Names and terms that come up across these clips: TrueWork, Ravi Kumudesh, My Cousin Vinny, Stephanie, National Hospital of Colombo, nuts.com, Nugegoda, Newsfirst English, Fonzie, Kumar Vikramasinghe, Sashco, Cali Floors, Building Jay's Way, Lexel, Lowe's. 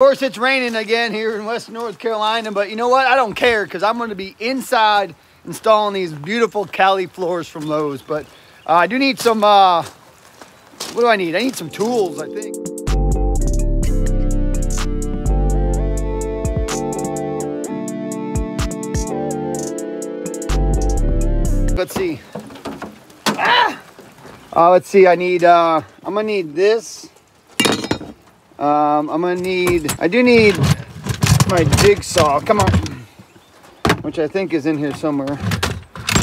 Of course, it's raining again here in Western North Carolina, but you know what? I don't care because I'm going to be inside installing these beautiful Cali floors from Lowe's. But I do need some, what do I need? I need some tools, I think. Let's see. Let's see, I need, I'm going to need this. I'm gonna need, I do need my jigsaw, come on, which I think is in here somewhere.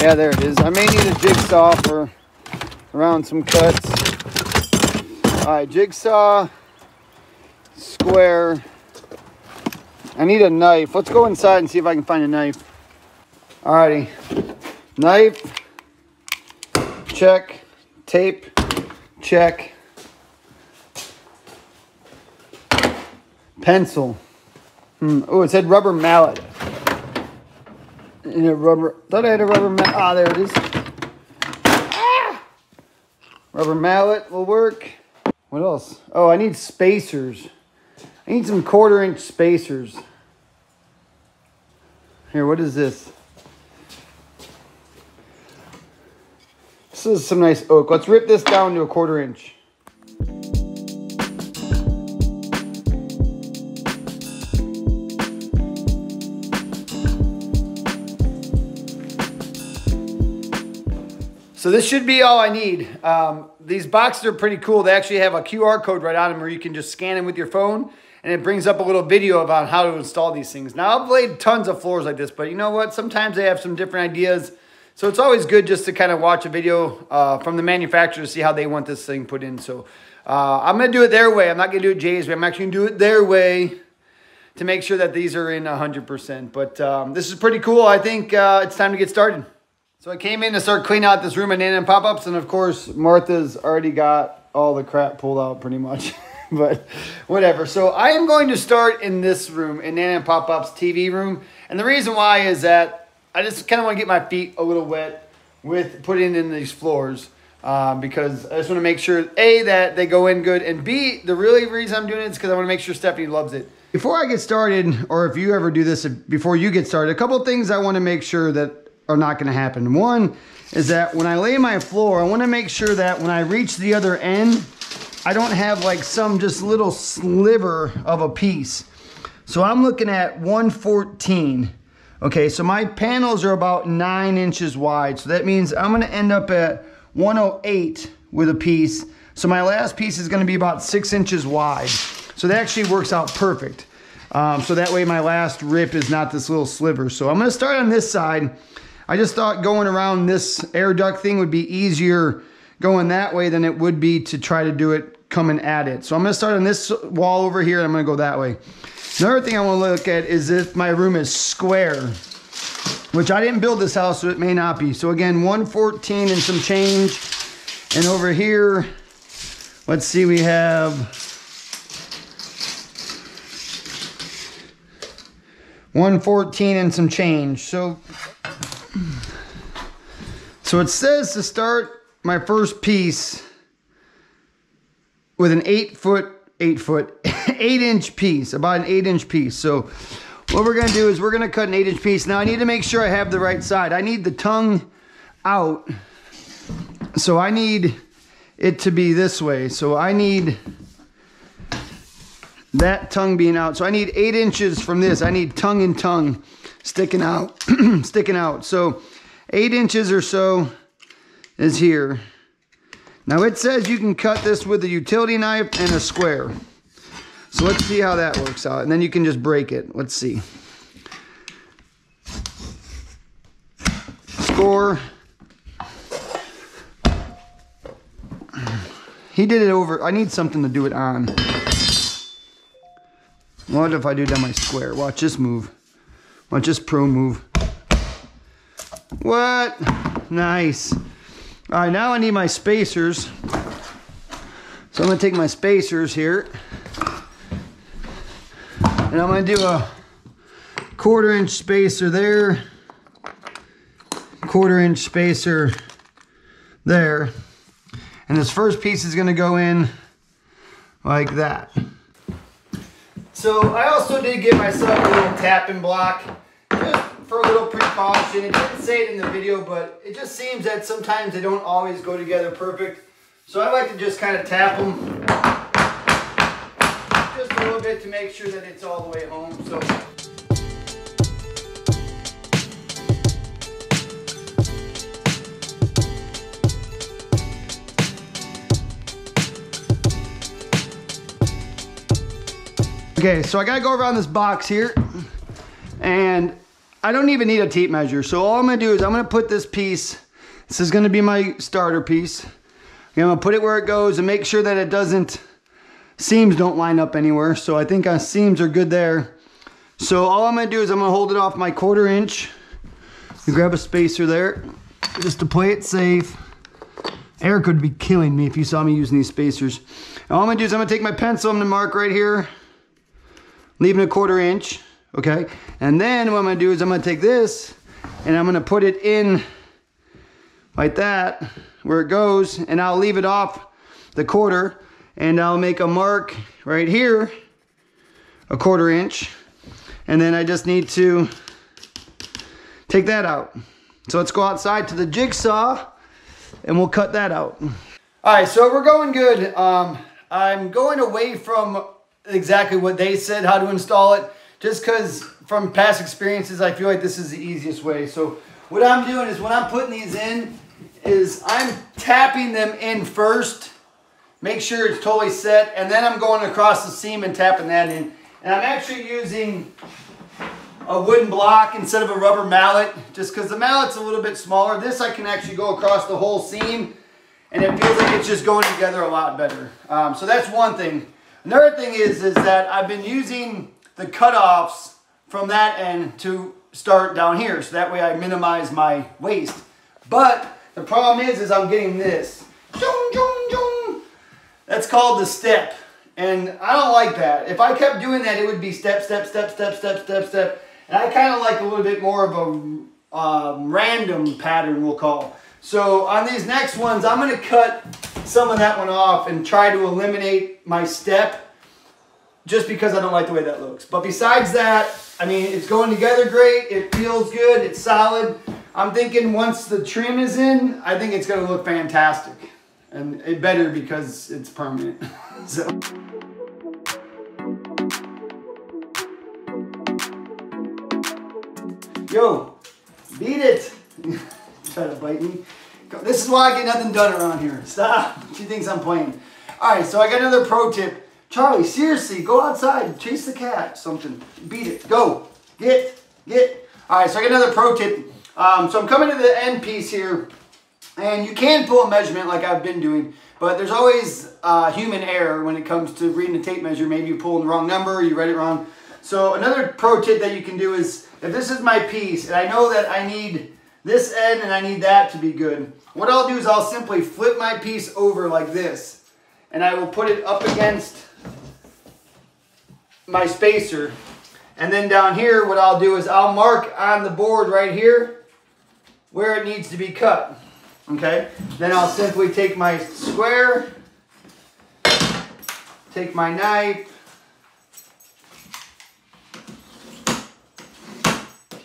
Yeah, there it is. I may need a jigsaw for around some cuts. All right, jigsaw, square. I need a knife. Let's go inside and see if I can find a knife. Alrighty, knife, check, tape, check. Pencil. Oh, it said rubber mallet. And a rubber. Thought I had a rubber mallet. Ah, there it is. Ah! Rubber mallet will work. What else? Oh, I need spacers. I need some 1/4-inch spacers. Here, what is this? This is some nice oak. Let's rip this down to a 1/4 inch. So this should be all I need. These boxes are pretty cool. They actually have a QR code right on them where you can just scan them with your phone, and it brings up a little video about how to install these things. Now, I've laid tons of floors like this, but you know what? Sometimes they have some different ideas. So it's always good just to kind of watch a video from the manufacturer to see how they want this thing put in. So I'm going to do it their way. I'm not going to do it Jay's way. I'm actually going to do it their way to make sure that these are in 100%. But this is pretty cool. I think it's time to get started. So I came in to start cleaning out this room and in and pop-ups, and of course Martha's already got all the crap pulled out pretty much, but whatever. So I am going to start in this room, in Nana and Pop-Up's TV room, and the reason why is that I just kind of want to get my feet a little wet with putting in these floors because I just want to make sure, A, that they go in good, and B, the really reason I'm doing it is because I want to make sure Stephanie loves it. Before I get started, or if you ever do this before you get started, a couple of things I want to make sure that are not going to happen. One is that when I lay my floor, I want to make sure that when I reach the other end, I don't have like some just little sliver of a piece. So I'm looking at 114. Okay, so my panels are about 9 inches wide. So that means I'm going to end up at 108 with a piece. So my last piece is going to be about 6 inches wide. So that actually works out perfect. So that way my last rip is not this little sliver. So I'm going to start on this side. I just thought going around this air duct thing would be easier going that way than it would be to try to do it coming at it. So I'm going to start on this wall over here, and I'm going to go that way. Another thing I want to look at is if my room is square, which I didn't build this house, so it may not be. So again, 114 and some change. And over here, let's see, we have 114 and some change. So it says to start my first piece with an 8-inch piece, about an 8-inch piece. So what we're going to do is we're going to cut an 8-inch piece. Now I need to make sure I have the right side. I need the tongue out. So I need it to be this way. So I need that tongue being out. So I need 8 inches from this. I need tongue and tongue sticking out, sticking out. So 8 inches or so is here. Now it says you can cut this with a utility knife and a square. So let's see how that works out. And then you can just break it. Let's see. Score. He did it over. I need something to do it on. What if I do down my square? Watch this move. Watch this pro move. What? Nice. All right, now I need my spacers. So I'm going to take my spacers here. And I'm going to do a 1/4-inch spacer there. 1/4-inch spacer there. And this first piece is going to go in like that. So I also did get myself a little tapping block just for a little precaution. It didn't say it in the video, but it just seems that sometimes they don't always go together perfect. So I like to just kind of tap them just a little bit to make sure that it's all the way home. So. Okay, so I gotta go around this box here, and I don't even need a tape measure. So all I'm gonna do is I'm gonna put this piece, this is gonna be my starter piece. I'm gonna put it where it goes and make sure that it doesn't, seams don't line up anywhere. So I think our seams are good there. So all I'm gonna do is I'm gonna hold it off my 1/4 inch. You grab a spacer there, just to play it safe. Eric would be killing me if you saw me using these spacers. And all I'm gonna do is I'm gonna take my pencil, I'm gonna mark right here. Leaving a 1/4 inch, okay? And then what I'm gonna do is I'm gonna take this and I'm gonna put it in like that, where it goes, and I'll leave it off the 1/4 and I'll make a mark right here, a 1/4 inch. And then I just need to take that out. So let's go outside to the jigsaw and we'll cut that out. All right, so we're going good. I'm going away from exactly what they said how to install it, just because from past experiences I feel like this is the easiest way. So what I'm doing is when I'm putting these in is I'm tapping them in first, make sure it's totally set, and then I'm going across the seam and tapping that in. And I'm actually using a wooden block instead of a rubber mallet, just because the mallet's a little bit smaller. This I can actually go across the whole seam and it feels like it's just going together a lot better. So that's one thing. Another thing is that I've been using the cutoffs from that end to start down here, so that way I minimize my waste. But the problem is I'm getting this. That's called the step, and I don't like that. If I kept doing that, it would be step, step, step, step, step, step, step. And I kind of like a little bit more of a random pattern, we'll call. So on these next ones, I'm gonna cut some of that one off and try to eliminate my step just because I don't like the way that looks. But besides that, I mean, it's going together great. It feels good, it's solid. I'm thinking once the trim is in, I think it's gonna look fantastic. And it better because it's permanent, so. Yo, beat it. Try to bite me. This is why I get nothing done around here. Stop. She thinks I'm playing. All right, so I got another pro tip. Charlie, seriously, go outside. Chase the cat. Something. Beat it. Go. Get. All right, so I got another pro tip. So I'm coming to the end piece here. And you can pull a measurement like I've been doing. But there's always human error when it comes to reading a tape measure. Maybe you pulled the wrong number or you read it wrong. So another pro tip that you can do is, if this is my piece, and I know that I need this end and I need that to be good. What I'll do is I'll simply flip my piece over like this, and I will put it up against my spacer. And then down here, what I'll do is I'll mark on the board right here where it needs to be cut, okay? Then I'll simply take my square, take my knife.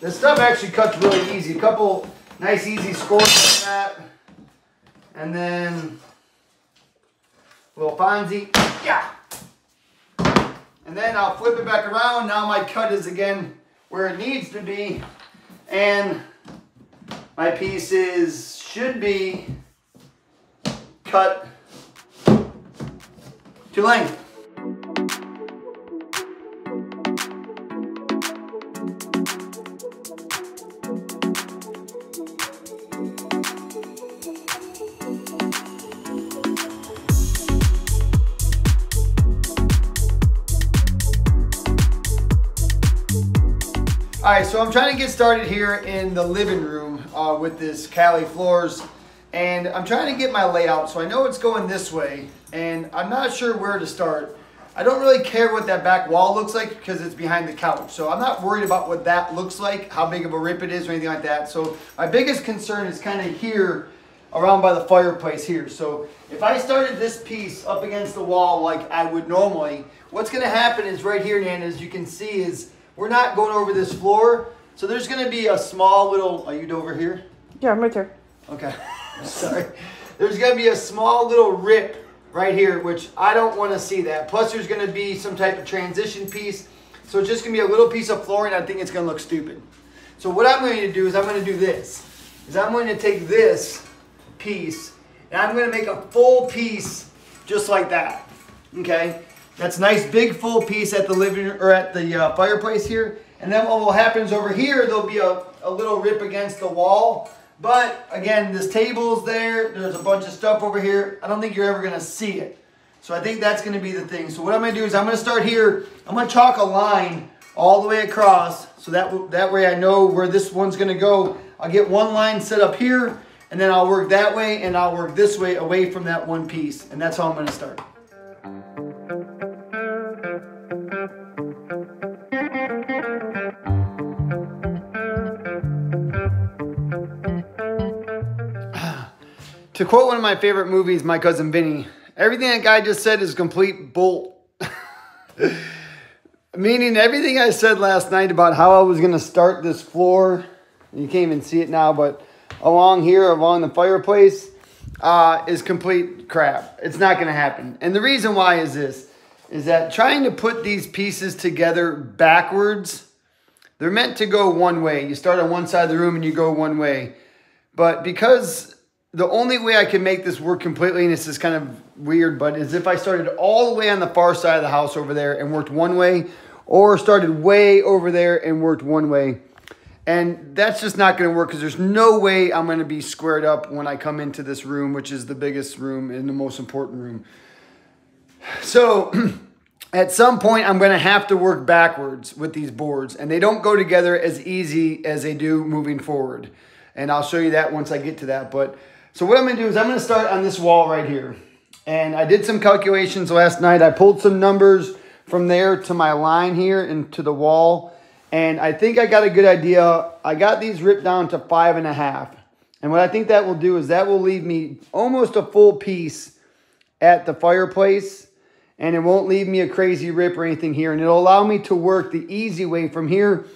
This stuff actually cuts really easy. A couple nice easy scores like that. And then a little Fonzie. Yeah! And then I'll flip it back around. Now my cut is again where it needs to be. And my pieces should be cut to length. All right, so I'm trying to get started here in the living room with this Cali Floors, and I'm trying to get my layout, so I know it's going this way, and I'm not sure where to start. I don't really care what that back wall looks like because it's behind the couch, so I'm not worried about what that looks like, how big of a rip it is or anything like that. So my biggest concern is kind of here, around by the fireplace here. So if I started this piece up against the wall like I would normally, What's going to happen is right here, Nana, as you can see, is we're not going over this floor. So there's going to be a small little, are you over here? Yeah, I'm right there. Okay. Sorry. There's going to be a small little rip right here, which I don't want to see that. Plus there's going to be some type of transition piece. So it's just going to be a little piece of flooring. I think it's going to look stupid. So what I'm going to do is I'm going to do this. Is I'm going to take this piece and I'm going to make a full piece just like that. Okay? That's a nice big full piece at the living or at the fireplace here. And then what will happen is over here there'll be a little rip against the wall. But again, this table's there. There's a bunch of stuff over here. I don't think you're ever going to see it. So I think that's going to be the thing. So what I'm going to do is I'm going to start here. I'm going to chalk a line all the way across. So that way I know where this one's going to go. I'll get one line set up here. And then I'll work that way. And I'll work this way away from that one piece. And that's how I'm going to start. To quote one of my favorite movies, My Cousin Vinny, everything that guy just said is complete bull. Meaning everything I said last night about how I was going to start this floor, you can't even see it now, but along here, along the fireplace, is complete crap. It's not going to happen. And the reason why is this, is that trying to put these pieces together backwards, they're meant to go one way. You start on one side of the room and you go one way. But because the only way I can make this work completely, and this is kind of weird, but is if I started all the way on the far side of the house over there and worked one way, or started way over there and worked one way. And that's just not gonna work because there's no way I'm gonna be squared up when I come into this room, which is the biggest room and the most important room. So at some point I'm gonna have to work backwards with these boards, and they don't go together as easy as they do moving forward. And I'll show you that once I get to that, but so what I'm going to do is I'm going to start on this wall right here. And I did some calculations last night. I pulled some numbers from there to my line here and to the wall. And I think I got a good idea. I got these ripped down to 5.5. And what I think that will do is that will leave me almost a full piece at the fireplace. And it won't leave me a crazy rip or anything here. And it'll allow me to work the easy way from here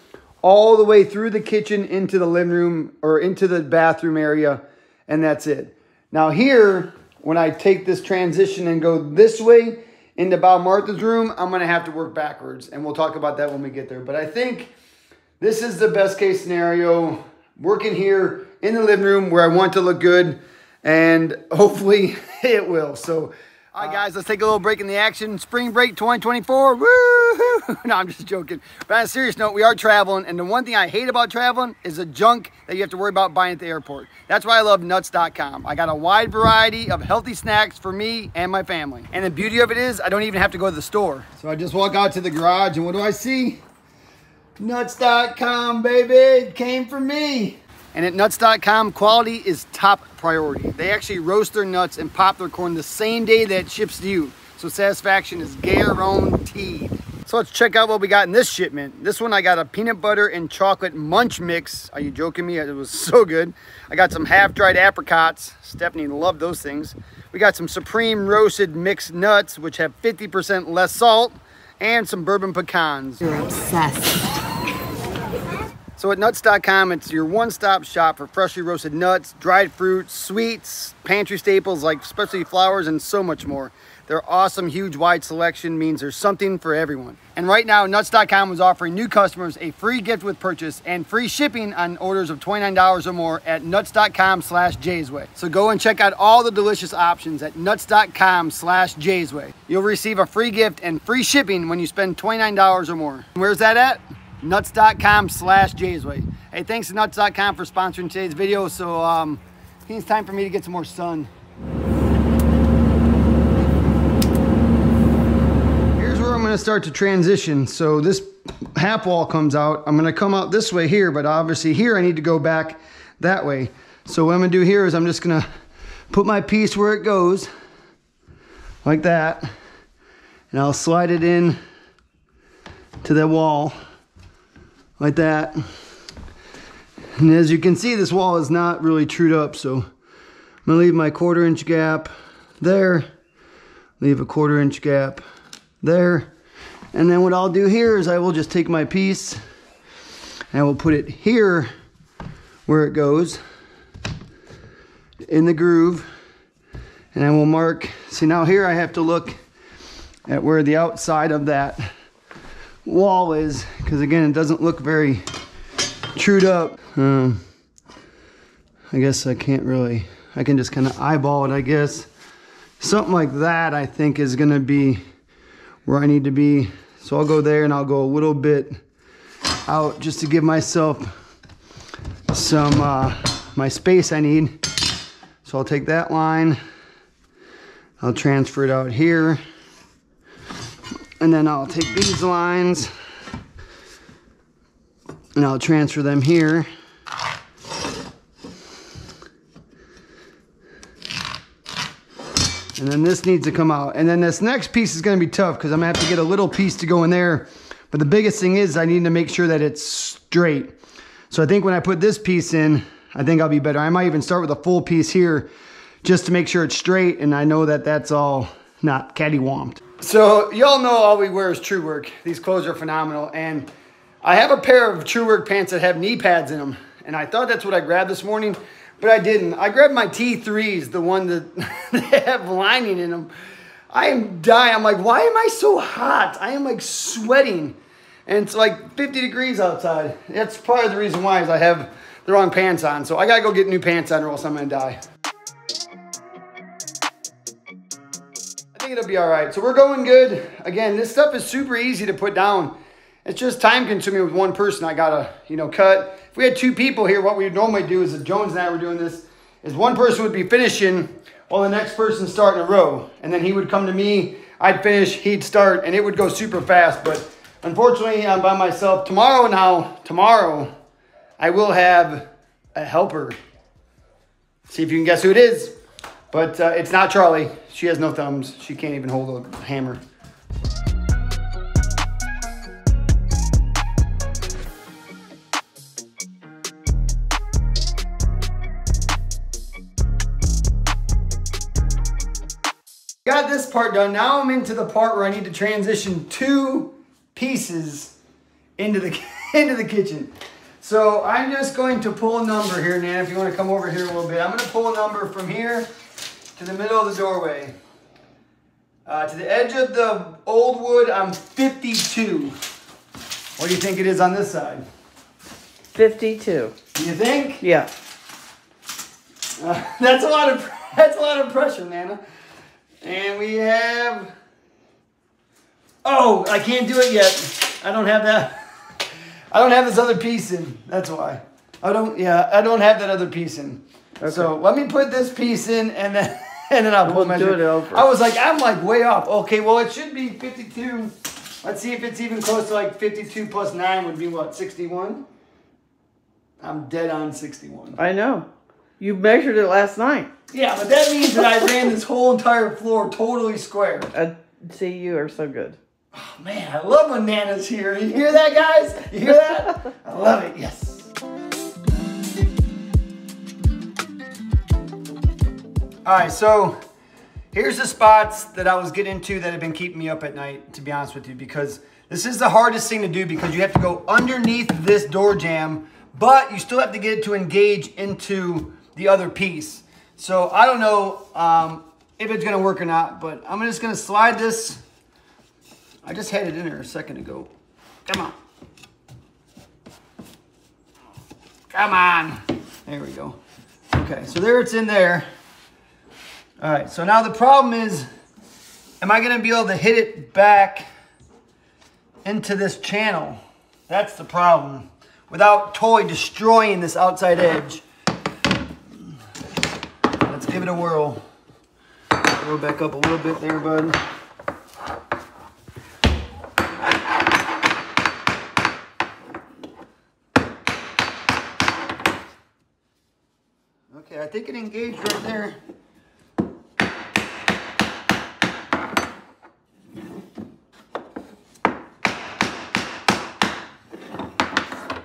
all the way through the kitchen into the living room or into the bathroom area. And that's it. Now here, when I take this transition and go this way into Bob Martha's room, I'm going to have to work backwards. And we'll talk about that when we get there. But I think this is the best case scenario. Working here in the living room where I want to look good. And hopefully it will. So, all right, guys, let's take a little break in the action. Spring break 2024. Woo-hoo! No, I'm just joking. But on a serious note, we are traveling. And the one thing I hate about traveling is the junk that you have to worry about buying at the airport. That's why I love nuts.com. I got a wide variety of healthy snacks for me and my family. And the beauty of it is I don't even have to go to the store. So I just walk out to the garage, and what do I see? Nuts.com, baby. It came for me. And at nuts.com, quality is top priority. They actually roast their nuts and pop their corn the same day that it ships to you. So satisfaction is guaranteed. So let's check out what we got in this shipment. This one, I got a peanut butter and chocolate munch mix. Are you joking me? It was so good. I got some half-dried apricots. Stephanie loved those things. We got some supreme roasted mixed nuts, which have 50% less salt, and some bourbon pecans. You're obsessed. So at nuts.com, it's your one-stop shop for freshly roasted nuts, dried fruits, sweets, pantry staples like specialty flours, and so much more. Their awesome, huge, wide selection means there's something for everyone. And right now, nuts.com is offering new customers a free gift with purchase and free shipping on orders of $29 or more at nuts.com/Jaysway. So go and check out all the delicious options at nuts.com/Jaysway. You'll receive a free gift and free shipping when you spend $29 or more. Where's that at? Nuts.com/Jaysway. Hey, thanks to Nuts.com for sponsoring today's video. So I think it's time for me to get some more sun. Here's where I'm gonna start to transition. So this half wall comes out. I'm gonna come out this way here, but obviously here I need to go back that way. So what I'm gonna do here is I'm just gonna put my piece where it goes, like that, and I'll slide it in to the wall. Like that. And as you can see, this wall is not really trued up, so I'm gonna leave my 1/4 inch gap there, leave a 1/4 inch gap there, And then what I'll do here is I will just take my piece and I will put it here where it goes in the groove, and I will mark. See, now here I have to look at where the outside of that wall is, because again, it doesn't look very trued up. I guess I can't really, I can just kind of eyeball it, I guess. Something like that, I think, is gonna be where I need to be. So I'll go there and I'll go a little bit out just to give myself some, my space I need. So I'll take that line, I'll transfer it out here, and then I'll take these lines and I'll transfer them here. And then this needs to come out. And then this next piece is gonna be tough because I'm gonna have to get a little piece to go in there. But the biggest thing is I need to make sure that it's straight. So I think when I put this piece in, I think I'll be better. I might even start with a full piece here just to make sure it's straight and I know that that's all not cattywamped. So y'all know all we wear is TrueWork. These clothes are phenomenal. And I have a pair of TrueWork pants that have knee pads in them. And I thought that's what I grabbed this morning, but I didn't. I grabbed my T3s, the one that they have lining in them. I am dying. I'm like, why am I so hot? I am like sweating. And it's like 50 degrees outside. That's probably the reason why, is I have the wrong pants on. So I gotta go get new pants on or else I'm gonna die. I think it'll be all right. So we're going good. Again, this stuff is super easy to put down. It's just time consuming with one person. I gotta, you know, cut. If we had two people here, what we would normally do is, if Jones and I were doing this, is one person would be finishing while the next person starting a row. And then he would come to me, I'd finish, he'd start, and it would go super fast. But unfortunately, I'm by myself. Tomorrow, I will have a helper. See if you can guess who it is. But it's not Charlie. She has no thumbs. She can't even hold a hammer. Got this part done. Now I'm into the part where I need to transition two pieces into the kitchen. So I'm just going to pull a number here, Nana, if you want to come over here a little bit. I'm going to pull a number from here to the middle of the doorway. To the edge of the old wood, I'm 52. What do you think it is on this side? 52. You think? Yeah. That's a lot of pressure, Nana. And we have, oh, I can't do it yet. I don't have that. I don't have this other piece in. That's why. I don't have that other piece in. Okay. So let me put this piece in and then I'll pull measure. Do it over. I was like, I'm like way off. Okay, well it should be 52. Let's see if it's even close to like 52 plus 9 would be what, 61? I'm dead on 61. I know. You measured it last night. Yeah, but that means that I ran this whole entire floor totally square. See, you are so good. Oh, man, I love when Nana's here. You hear that, guys? You hear that? I love it, yes. All right, so here's the spots that I was getting into that have been keeping me up at night, to be honest with you, because this is the hardest thing to do, because you have to go underneath this door jamb, but you still have to get it to engage into the other piece. So I don't know if it's gonna work or not, but I'm just gonna slide this. I just had it in there a second ago. Come on. Come on. There we go. Okay, so there it's in there. All right, so now the problem is, am I gonna be able to hit it back into this channel? That's the problem, without totally destroying this outside edge. Give it a whirl. Roll back up a little bit there, bud. Okay, I think it engaged right there.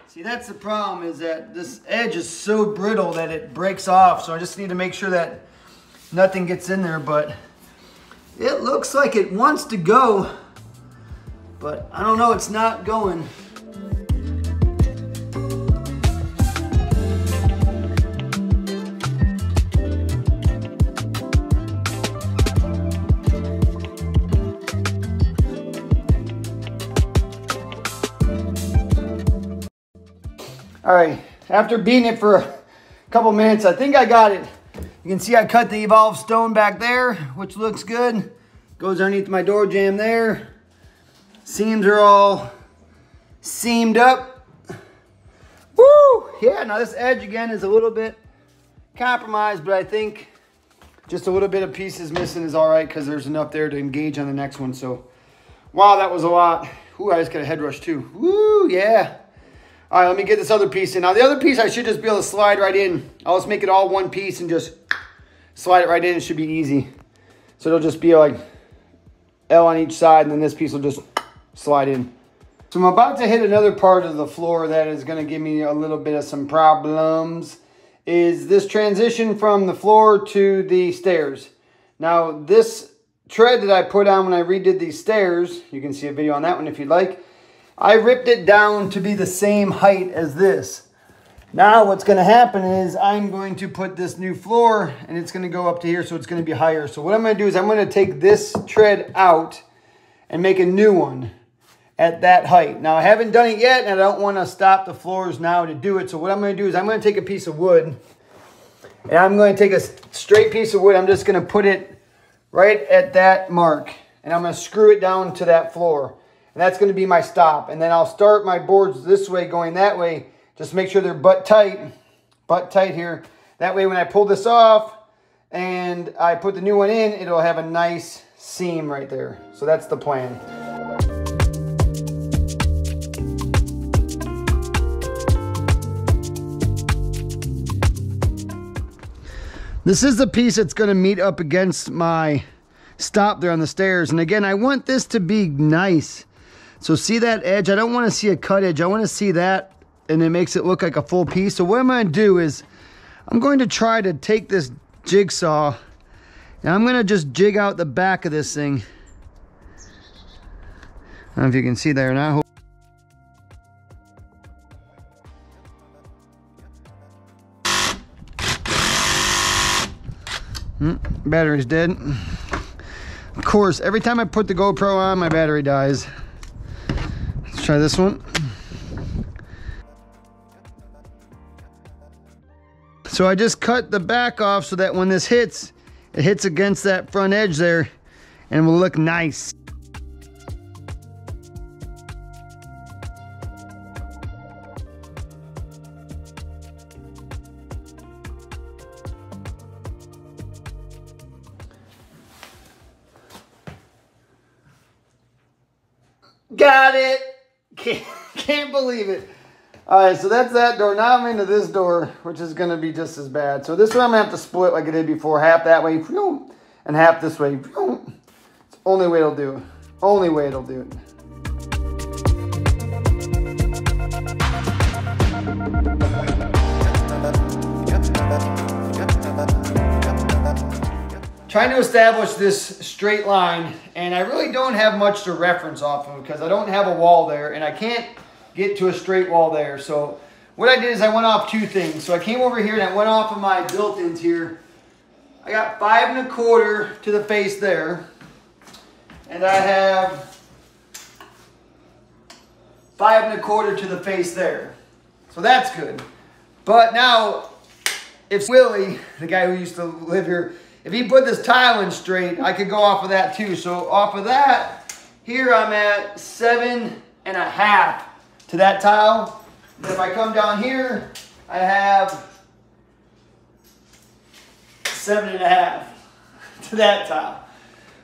See, that's the problem, is that this edge is so brittle that it breaks off, so I just need to make sure that nothing gets in there, but it looks like it wants to go but I don't know, it's not going. All right, after beating it for a couple minutes, I think I got it. You can see I cut the evolved stone back there, which looks good. Goes underneath my door jamb there. Seams are all seamed up. Woo! Yeah, now this edge again is a little bit compromised, but I think just a little bit of pieces missing is all right because there's enough there to engage on the next one. So, wow, that was a lot. Ooh, I just got a head rush too. Woo, yeah. All right, let me get this other piece in. Now, the other piece I should just be able to slide right in. I'll just make it all one piece and just slide it right in. It should be easy. So it'll just be like L on each side, and then this piece will just slide in. So I'm about to hit another part of the floor that is going to give me a little bit of some problems, is this transition from the floor to the stairs. Now, this tread that I put on when I redid these stairs, you can see a video on that one if you'd like, I ripped it down to be the same height as this. Now what's gonna happen is I'm going to put this new floor and it's gonna go up to here, so it's gonna be higher. So what I'm gonna do is I'm gonna take this tread out and make a new one at that height. Now I haven't done it yet and I don't wanna stop the floors now to do it. So what I'm gonna do is I'm gonna take a piece of wood and I'm gonna take a straight piece of wood. I'm just gonna put it right at that mark and I'm gonna screw it down to that floor. And that's going to be my stop. And then I'll start my boards this way, going that way. Just make sure they're butt tight here. That way when I pull this off and I put the new one in, it'll have a nice seam right there. So that's the plan. This is the piece that's going to meet up against my stop there on the stairs. And again, I want this to be nice. So see that edge? I don't want to see a cut edge. I want to see that, and it makes it look like a full piece. So what I'm going to do is I'm going to try to take this jigsaw, and I'm going to just jig out the back of this thing. I don't know if you can see there or not. Battery's dead. Of course, every time I put the GoPro on, my battery dies. Try this one. So I just cut the back off so that when this hits, it hits against that front edge there and will look nice. Got it. Can't believe it. All right, so that's that door. Now I'm into this door, which is going to be just as bad. So this one I'm going to have to split like I did before. Half that way and half this way. It's the only way it'll do it. Only way it'll do it. Trying to establish this straight line, and I really don't have much to reference off of because I don't have a wall there and I can't get to a straight wall there. So what I did is I went off two things. So I came over here and I went off of my built-ins here. I got 5 1/4 to the face there, and I have 5 1/4 to the face there. So that's good. But now if Willie, the guy who used to live here, if he put this tile in straight, I could go off of that too. So off of that, here I'm at 7 1/2 to that tile. And if I come down here, I have 7 1/2 to that tile.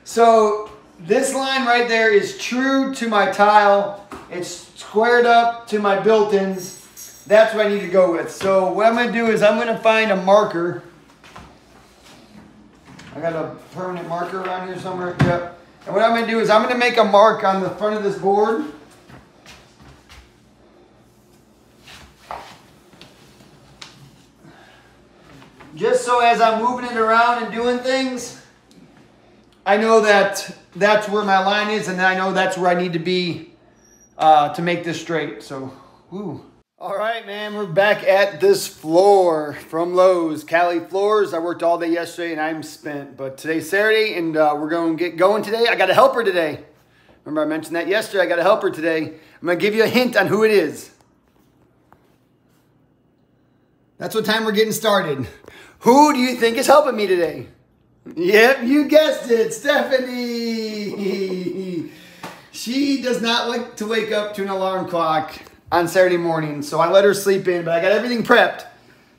So this line right there is true to my tile. It's squared up to my built-ins. That's what I need to go with. So what I'm gonna do is I'm gonna find a marker. I got a permanent marker around here somewhere. Yep. And what I'm going to do is I'm going to make a mark on the front of this board. Just so as I'm moving it around and doing things, I know that that's where my line is, and I know that's where I need to be to make this straight. So, woo. All right, man, we're back at this floor from Lowe's, Cali Floors. I worked all day yesterday and I'm spent, but today's Saturday and we're going to get going today. I got a helper today. Remember I mentioned that yesterday, I got a helper today. I'm going to give you a hint on who it is. That's what time we're getting started. Who do you think is helping me today? Yep, you guessed it, Stephanie. She does not like to wake up to an alarm clock on Saturday morning, so I let her sleep in, but I got everything prepped.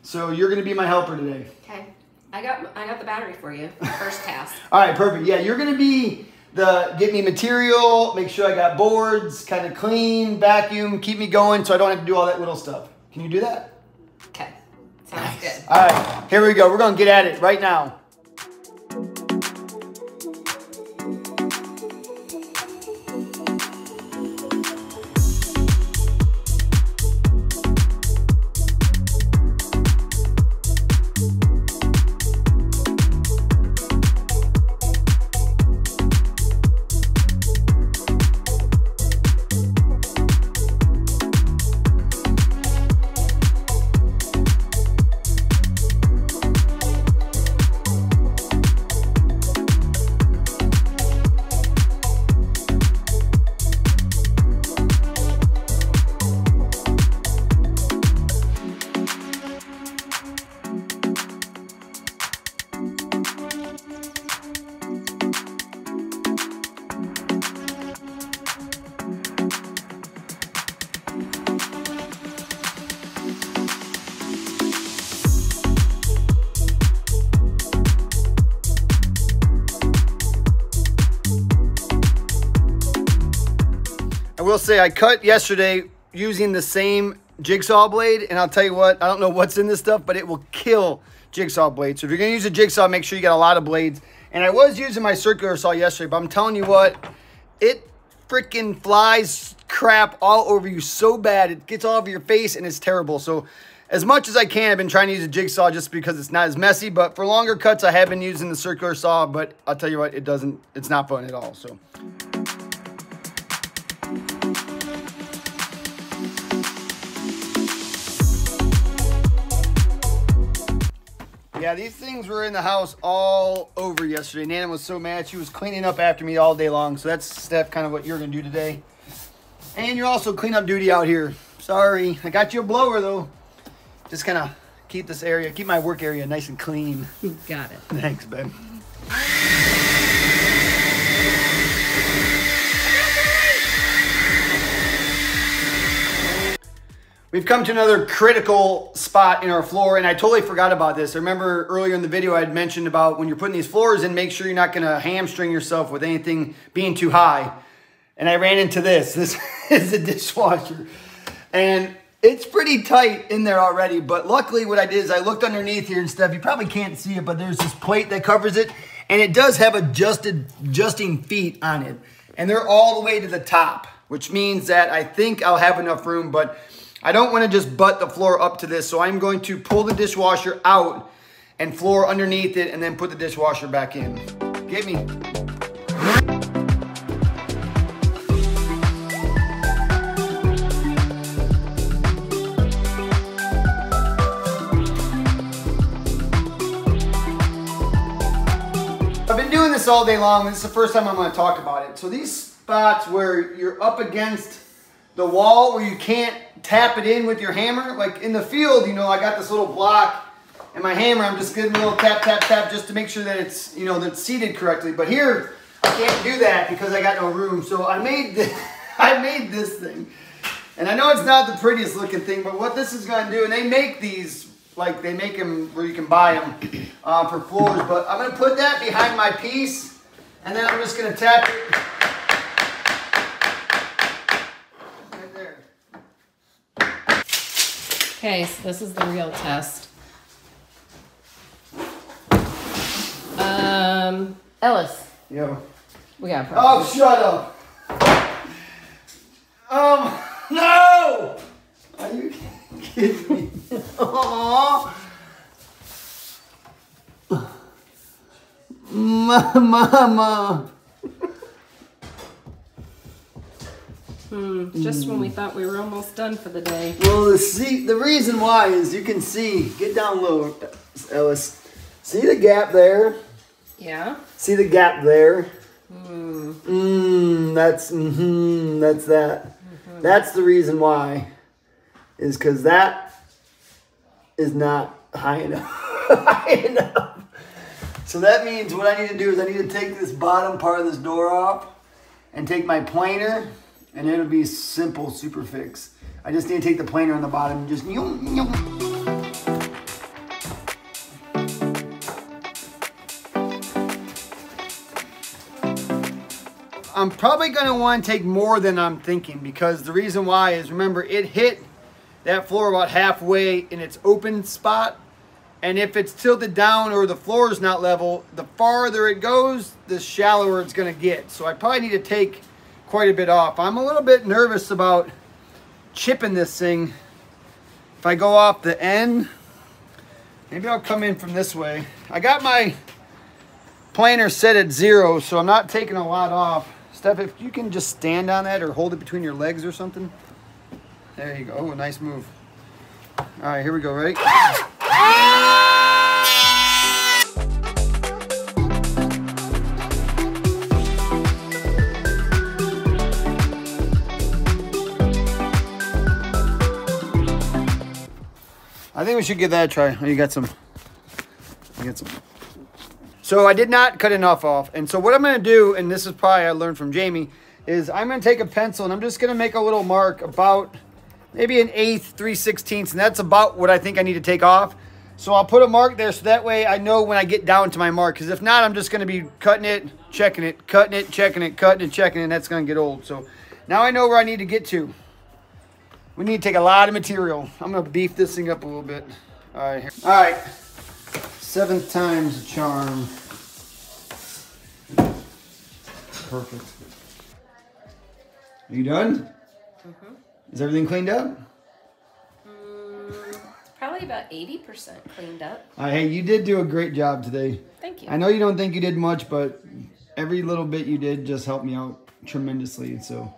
So you're gonna be my helper today. Okay, I got the battery for you, first task. All right, perfect. Yeah, you're gonna be get me material, make sure I got boards, kind of clean, vacuum, keep me going so I don't have to do all that little stuff. Can you do that? Okay, sounds nice. Good. All right, here we go. We're gonna get at it right now. Will say I cut yesterday using the same jigsaw blade, and I'll tell you what, I don't know what's in this stuff, but it will kill jigsaw blades. So if you're gonna use a jigsaw, make sure you got a lot of blades. And I was using my circular saw yesterday, but I'm telling you what, it freaking flies crap all over you so bad. It gets all over your face and it's terrible. So as much as I can, I've been trying to use a jigsaw just because it's not as messy, but for longer cuts, I have been using the circular saw, but I'll tell you what, it's not fun at all, so. Yeah, these things were in the house all over yesterday. Nana was so mad. She was cleaning up after me all day long. So that's, Steph, kind of what you're going to do today. And you're also cleanup duty out here. Sorry. I got you a blower, though. Just kind of keep this area, keep my work area nice and clean. You got it. Thanks, babe. We've come to another critical spot in our floor, and I totally forgot about this. I remember earlier in the video I had mentioned about when you're putting these floors in, make sure you're not gonna hamstring yourself with anything being too high. And I ran into this. This is a dishwasher. And it's pretty tight in there already, but luckily what I did is I looked underneath here and stuff. You probably can't see it, but there's this plate that covers it, and it does have adjusting feet on it. And they're all the way to the top, which means that I think I'll have enough room, but I don't want to just butt the floor up to this, so I'm going to pull the dishwasher out and floor underneath it and then put the dishwasher back in. Get me. I've been doing this all day long. This is the first time I'm going to talk about it. So these spots where you're up against the wall where you can't tap it in with your hammer, like in the field, you know, I got this little block and my hammer, I'm just giving a little tap, tap, tap just to make sure that it's, you know, that it's seated correctly. But here, I can't do that because I got no room. So I made this thing. And I know it's not the prettiest looking thing, but what this is gonna do, and they make these, like they make them where you can buy them for floors, but I'm gonna put that behind my piece and then I'm just gonna tap it. Okay, so this is the real test. Ellis. Yo. We got a problem. Oh, shut up. No! Are you kidding me? Aww. Mama. Just when we thought we were almost done for the day. Well, the reason why is you can see, get down low, Ellis. See the gap there? Yeah. See the gap there? That's that. That's the reason why, is because that is not high enough. So that means what I need to do is I need to take this bottom part of this door off and take my planer, and it'll be simple super fix. I just need to take the planer on the bottom and just I'm probably gonna want to take more than I'm thinking, because the reason why is, remember, it hit that floor about halfway in its open spot. And if it's tilted down or the floor is not level, the farther it goes, the shallower it's going to get. So I probably need to take quite a bit off. I'm a little bit nervous about chipping this thing. If I go off the end, maybe I'll come in from this way. I got my planer set at 0, so I'm not taking a lot off. Steph, if you can just stand on that or hold it between your legs or something. There you go. Oh, nice move. All right, here we go, right? I think we should give that a try. Oh, you got some. You got some. So I did not cut enough off. And so what I'm going to do, and this is probably I learned from Jamie, is I'm going to take a pencil and I'm just going to make a little mark about maybe an 1/8, 3/16, and that's about what I think I need to take off. So I'll put a mark there so that way I know when I get down to my mark. Because if not, I'm just going to be cutting it, checking it, cutting it, checking it, cutting it, checking it, and that's going to get old. So now I know where I need to get to. We need to take a lot of material. I'm gonna beef this thing up a little bit. All right, here. All right, 7th time's a charm. Perfect. Are you done? Mm-hmm. Is everything cleaned up? It's probably about 80% cleaned up. All right, hey, you did do a great job today. Thank you. I know you don't think you did much, but every little bit you did just helped me out tremendously. So,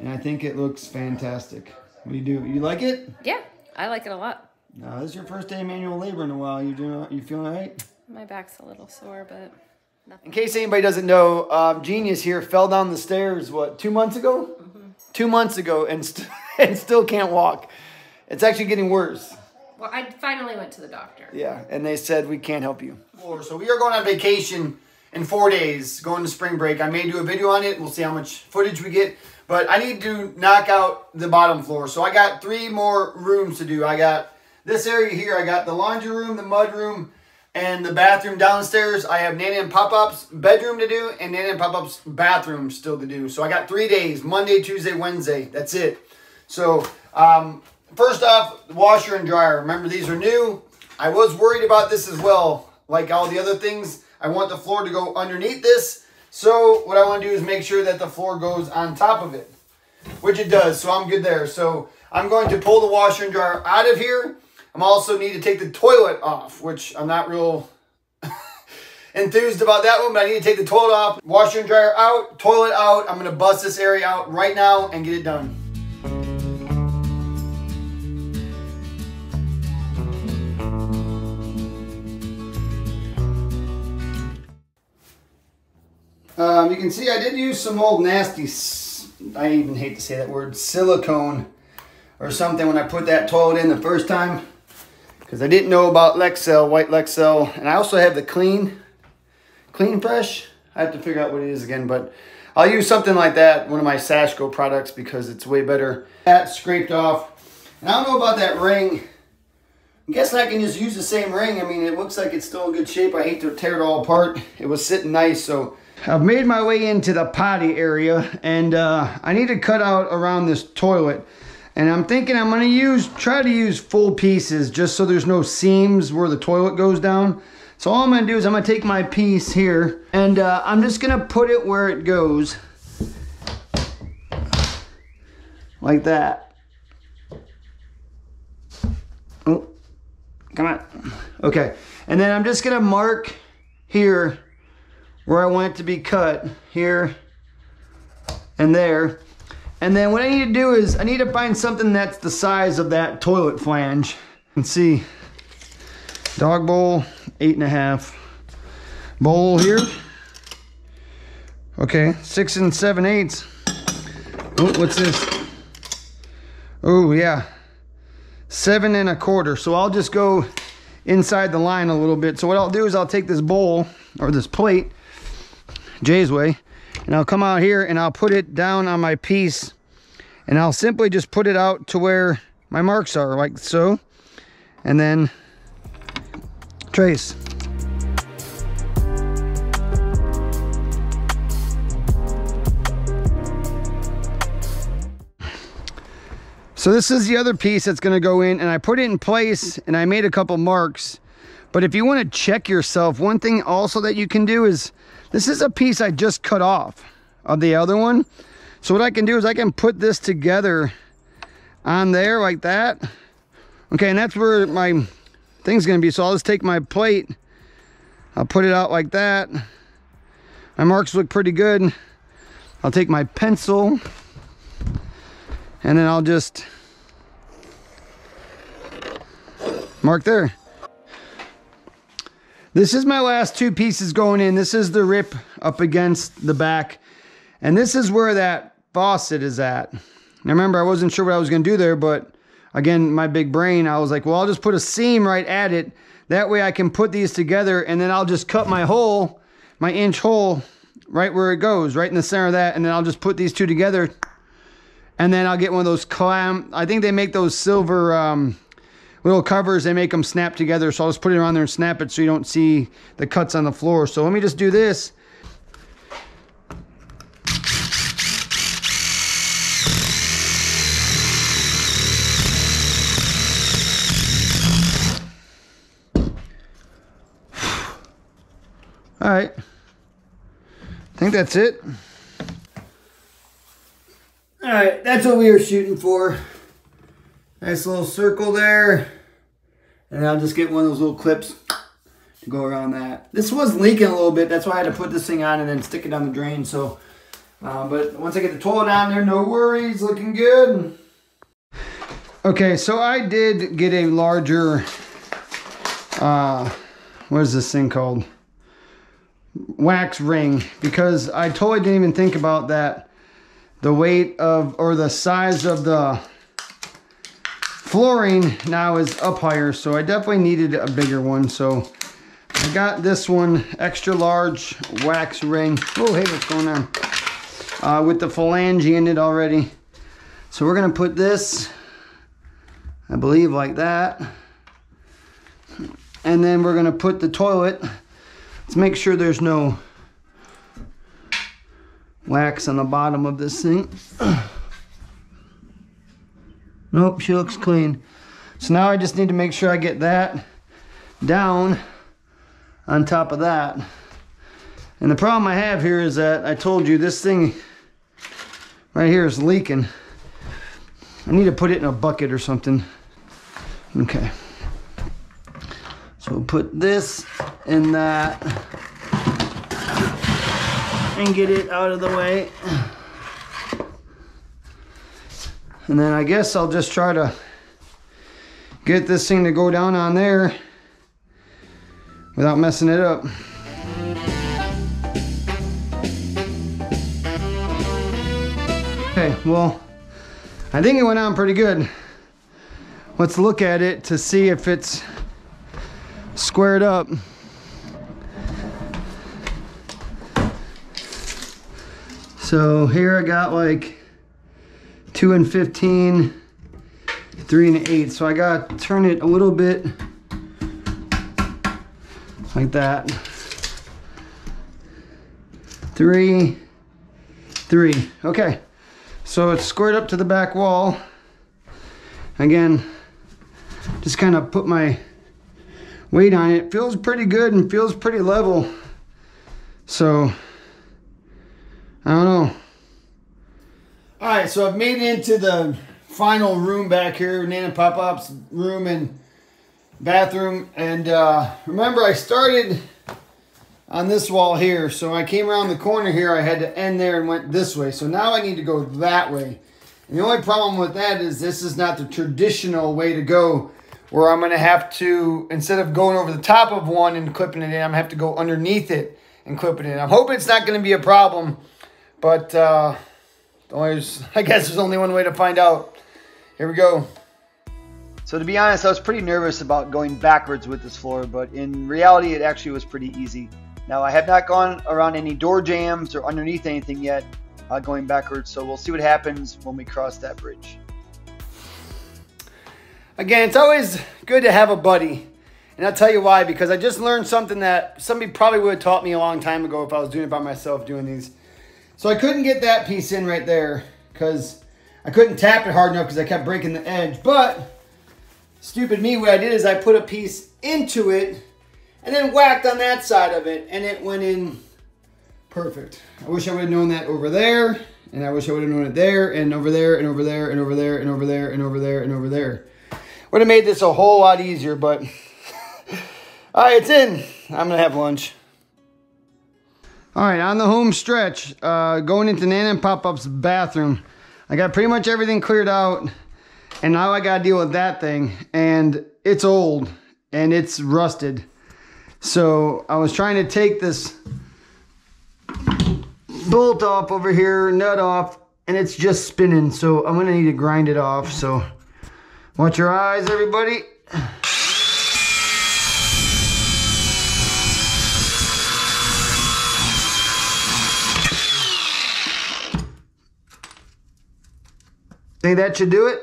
and I think it looks fantastic. What do you do? You like it? Yeah, I like it a lot. Now, this is your first day of manual labor in a while. You feeling all right? My back's a little sore, but nothing. In case anybody doesn't know, Genius here fell down the stairs, what, 2 months ago? Mm-hmm. 2 months ago and still can't walk. It's actually getting worse. Well, I finally went to the doctor. Yeah, and they said, we can't help you. So we are going on vacation in 4 days, going to spring break. I may do a video on it. We'll see how much footage we get. But I need to knock out the bottom floor. So I got 3 more rooms to do. I got this area here. I got the laundry room, the mud room, and the bathroom downstairs. I have Nana and Pop-Pop's bedroom to do and Nana and Pop-Pop's bathroom still to do. So I got 3 days, Monday, Tuesday, Wednesday. That's it. So first off, the washer and dryer. Remember, these are new. I was worried about this as well. Like all the other things, I want the floor to go underneath this. So what I want to do is make sure that the floor goes on top of it, which it does. So I'm good there. So I'm going to pull the washer and dryer out of here. I'm also need to take the toilet off, which I'm not real enthused about that one, but I need to take the toilet off, washer and dryer out, toilet out. I'm going to bust this area out right now and get it done. You can see I did use some old nasty, I even hate to say that word, silicone or something when I put that toilet in the first time, because I didn't know about Lexel, white Lexel. And I also have the clean fresh. I have to figure out what it is again, but I'll use something like that, one of my Sashco products, because it's way better. That scraped off. And I don't know about that ring. I'm guessing I can just use the same ring. I mean, it looks like it's still in good shape. I hate to tear it all apart. It was sitting nice, so I've made my way into the potty area, and I need to cut out around this toilet. And I'm thinking I'm gonna try to use full pieces just so there's no seams where the toilet goes down. So all I'm gonna do is I'm gonna take my piece here, and I'm just gonna put it where it goes. Like that. Oh, come on. Okay, and then I'm just gonna mark here where I want it to be cut, here and there. And then what I need to do is I need to find something that's the size of that toilet flange. Let's see, dog bowl, 8.5. Bowl here, okay, 6 7/8. Oh, what's this? Oh yeah, 7 1/4. So I'll just go inside the line a little bit. So what I'll do is I'll take this bowl or this plate, Jay's way, and I'll come out here and I'll put it down on my piece, and I'll simply just put it out to where my marks are, like so, and then trace. So this is the other piece that's gonna go in, and I put it in place and I made a couple marks. But if you wanna check yourself, one thing also that you can do is, this is a piece I just cut off of the other one. So what I can do is I can put this together on there like that. Okay, and that's where my thing's gonna be. So I'll just take my plate, I'll put it out like that. My marks look pretty good. I'll take my pencil, and then I'll just mark there. This is my last two pieces going in. This is the rip up against the back. And this is where that faucet is at. Now remember, I wasn't sure what I was gonna do there, but again, my big brain, I was like, well, I'll just put a seam right at it. That way I can put these together, and then I'll just cut my hole, my inch hole, right where it goes, right in the center of that. And then I'll just put these two together. And then I'll get one of those clamp. I think they make those silver little covers. They make them snap together. So I'll just put it around there and snap it so you don't see the cuts on the floor. So let me just do this. All right. I think that's it. All right, that's what we were shooting for. Nice little circle there. And I'll just get one of those little clips to go around that. This was leaking a little bit. That's why I had to put this thing on and then stick it down the drain. So, but once I get the toilet on there, no worries, looking good. Okay, so I did get a larger, what is this thing called? Wax ring, because I totally didn't even think about that. The weight of, or the size of the flooring now is up higher, so I definitely needed a bigger one. So I got this one, extra large wax ring. Oh, hey, what's going on? With the phalange in it already. So we're gonna put this, I believe, like that. And then we're gonna put the toilet. Let's make sure there's no wax on the bottom of this thing. Nope, she looks clean. So now I just need to make sure I get that down on top of that. And the problem I have here is that I told you this thing right here is leaking. I need to put it in a bucket or something. Okay. So we'll put this in that and get it out of the way. And then I guess I'll just try to get this thing to go down on there without messing it up. Okay, well, I think it went on pretty good. Let's look at it to see if it's squared up. So here I got like 2 and 15, 3 and 8. So I got to turn it a little bit like that. 3, 3. Okay. So it's squared up to the back wall. Again, just kind of put my weight on it. It feels pretty good and feels pretty level. So I don't know. All right, so I've made it into the final room back here, Nana Pop Pop's room and bathroom. And remember, I started on this wall here. So when I came around the corner here, I had to end there and went this way. So now I need to go that way. And the only problem with that is this is not the traditional way to go, where I'm going to have to, instead of going over the top of one and clipping it in, I'm going to have to go underneath it and clip it in. I'm hoping it's not going to be a problem, but I guess there's only one way to find out. Here we go. So to be honest, I was pretty nervous about going backwards with this floor, but in reality, it actually was pretty easy. Now, I have not gone around any door jams or underneath anything yet going backwards, so we'll see what happens when we cross that bridge. Again, it's always good to have a buddy. And I'll tell you why, because I just learned something that somebody probably would have taught me a long time ago if I was doing it by myself doing these. So I couldn't get that piece in right there because I couldn't tap it hard enough because I kept breaking the edge. But stupid me, what I did is I put a piece into it and then whacked on that side of it, and it went in perfect. I wish I would have known that over there, and I wish I would have known it there, and over there, and over there, and over there, and over there, and over there, and over there. Would have made this a whole lot easier, but all right, it's in. I'm gonna have lunch. All right, on the home stretch, going into Nana and Pop-Up's bathroom. I got pretty much everything cleared out, and now I gotta deal with that thing, and it's old, and it's rusted. So I was trying to take this bolt off over here, nut off, and it's just spinning, so I'm gonna need to grind it off, so watch your eyes, everybody. Think that should do it.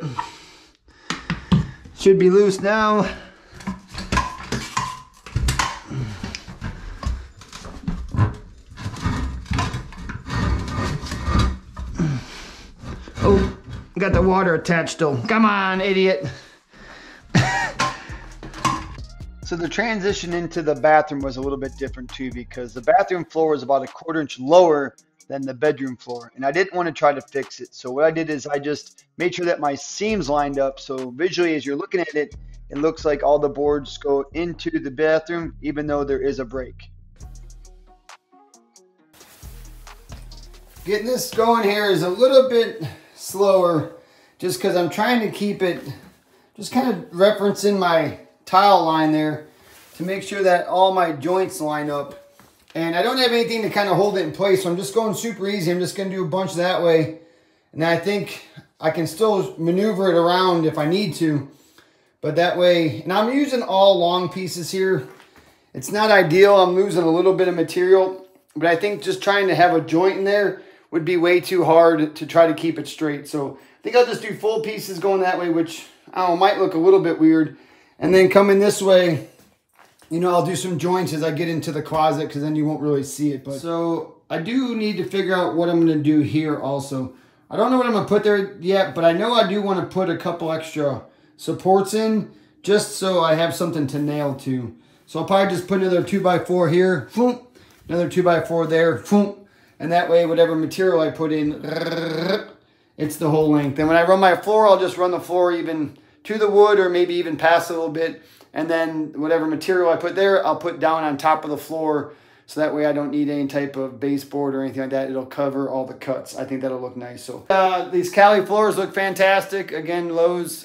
Should be loose now. Oh, got the water attached still. Come on, idiot. So the transition into the bathroom was a little bit different too, because the bathroom floor was about a 1/4 inch lower than the bedroom floor, and I didn't want to try to fix it. So what I did is I just made sure that my seams lined up, so visually as you're looking at it, it looks like all the boards go into the bathroom even though there is a break. Getting this going here is a little bit slower just because I'm trying to keep it just kind of referencing my tile line there to make sure that all my joints line up. And I don't have anything to kind of hold it in place, so I'm just going super easy. I'm just going to do a bunch that way. And I think I can still maneuver it around if I need to. But that way, and I'm using all long pieces here. It's not ideal. I'm losing a little bit of material. But I think just trying to have a joint in there would be way too hard to try to keep it straight. So I think I'll just do full pieces going that way, which I don't know, might look a little bit weird. And then coming this way, you know, I'll do some joints as I get into the closet because then you won't really see it. But so I do need to figure out what I'm going to do here also. I don't know what I'm going to put there yet, but I know I do want to put a couple extra supports in just so I have something to nail to. So I'll probably just put another 2x4 here, another 2x4 there, and that way whatever material I put in, it's the whole length. And when I run my floor, I'll just run the floor even to the wood or maybe even past a little bit. And then whatever material I put there, I'll put down on top of the floor. So that way I don't need any type of baseboard or anything like that. It'll cover all the cuts. I think that'll look nice. So these Cali floors look fantastic. Again, Lowe's,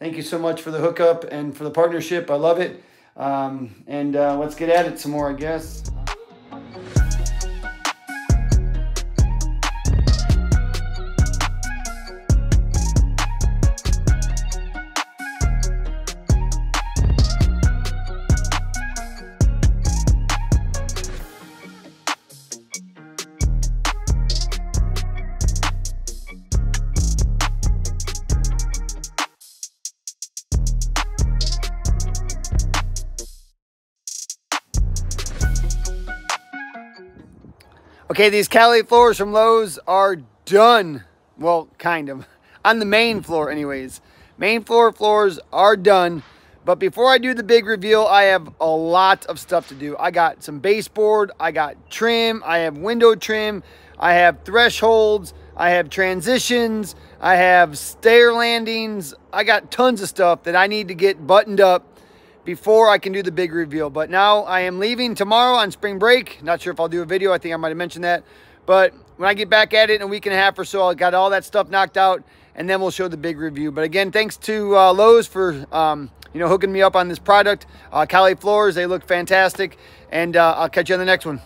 thank you so much for the hookup and for the partnership. I love it. Let's get at it some more, I guess. Okay, these Cali floors from Lowe's are done. Well, kind of. On the main floor anyways. Main floor floors are done. But before I do the big reveal, I have a lot of stuff to do. I got some baseboard. I got trim. I have window trim. I have thresholds. I have transitions. I have stair landings. I got tons of stuff that I need to get buttoned up before I can do the big reveal. But now I am leaving tomorrow on spring break. Not sure if I'll do a video. I think I might have mentioned that. But when I get back at it in a week and a half or so, I got all that stuff knocked out, and then we'll show the big review. But again, thanks to Lowe's for you know, hooking me up on this product. Cali Floors, they look fantastic. And I'll catch you on the next one.